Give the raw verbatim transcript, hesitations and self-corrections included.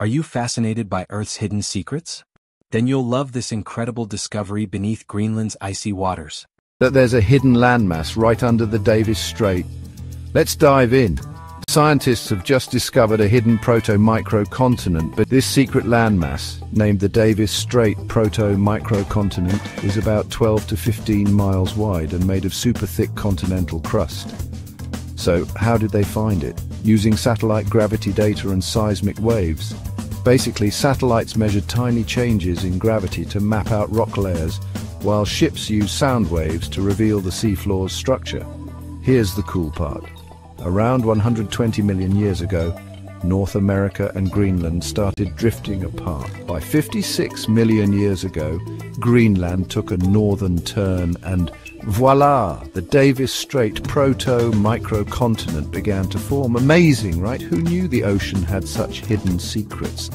Are you fascinated by Earth's hidden secrets? Then you'll love this incredible discovery beneath Greenland's icy waters. That there's a hidden landmass right under the Davis Strait. Let's dive in. Scientists have just discovered a hidden proto-microcontinent, but this secret landmass, named the Davis Strait proto-microcontinent, is about twelve to fifteen miles wide and made of super thick continental crust. So, how did they find it? Using satellite gravity data and seismic waves. Basically, satellites measure tiny changes in gravity to map out rock layers, while ships use sound waves to reveal the seafloor's structure. Here's the cool part. Around one hundred twenty million years ago, North America and Greenland started drifting apart. By fifty-six million years ago, Greenland took a northern turn and voila, the Davis Strait proto-microcontinent began to form. Amazing, right? Who knew the ocean had such hidden secrets?